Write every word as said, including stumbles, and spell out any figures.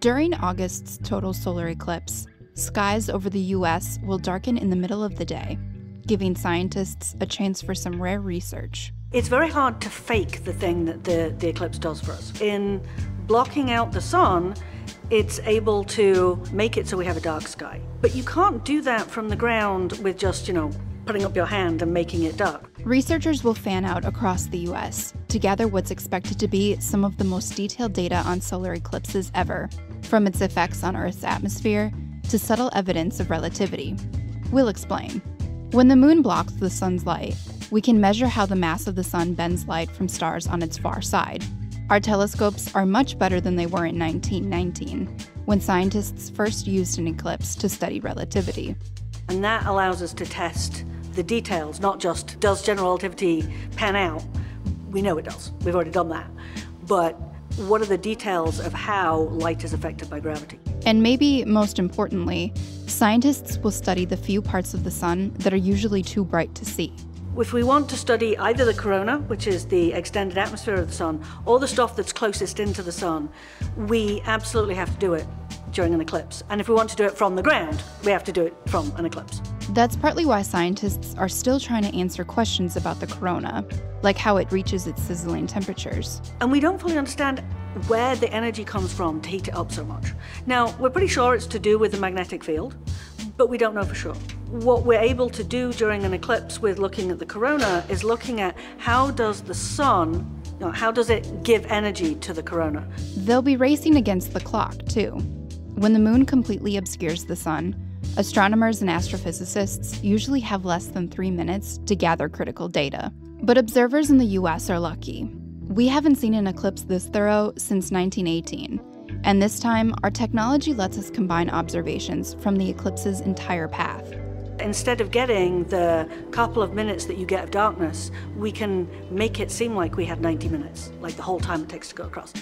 During August's total solar eclipse, skies over the U S will darken in the middle of the day, giving scientists a chance for some rare research. It's very hard to fake the thing that the, the eclipse does for us. In blocking out the sun, it's able to make it so we have a dark sky. But you can't do that from the ground with just, you know, putting up your hand and making it dark. Researchers will fan out across the U S to gather what's expected to be some of the most detailed data on solar eclipses ever, from its effects on Earth's atmosphere to subtle evidence of relativity. We'll explain. When the moon blocks the sun's light, we can measure how the mass of the sun bends light from stars on its far side. Our telescopes are much better than they were in nineteen nineteen, when scientists first used an eclipse to study relativity. And that allows us to test the details, not just does general relativity pan out. We know it does, we've already done that. But what are the details of how light is affected by gravity? And maybe most importantly, scientists will study the few parts of the sun that are usually too bright to see. If we want to study either the corona, which is the extended atmosphere of the sun, or the stuff that's closest into the sun, we absolutely have to do it during an eclipse. And if we want to do it from the ground, we have to do it from an eclipse. That's partly why scientists are still trying to answer questions about the corona, like how it reaches its sizzling temperatures. And we don't fully understand where the energy comes from to heat it up so much. Now, we're pretty sure it's to do with the magnetic field, but we don't know for sure. What we're able to do during an eclipse with looking at the corona is looking at how does the sun, you know, how does it give energy to the corona? They'll be racing against the clock, too. When the moon completely obscures the sun, astronomers and astrophysicists usually have less than three minutes to gather critical data. But observers in the U S are lucky. We haven't seen an eclipse this thorough since nineteen eighteen, and this time our technology lets us combine observations from the eclipse's entire path. Instead of getting the couple of minutes that you get of darkness, we can make it seem like we had ninety minutes, like the whole time it takes to go across.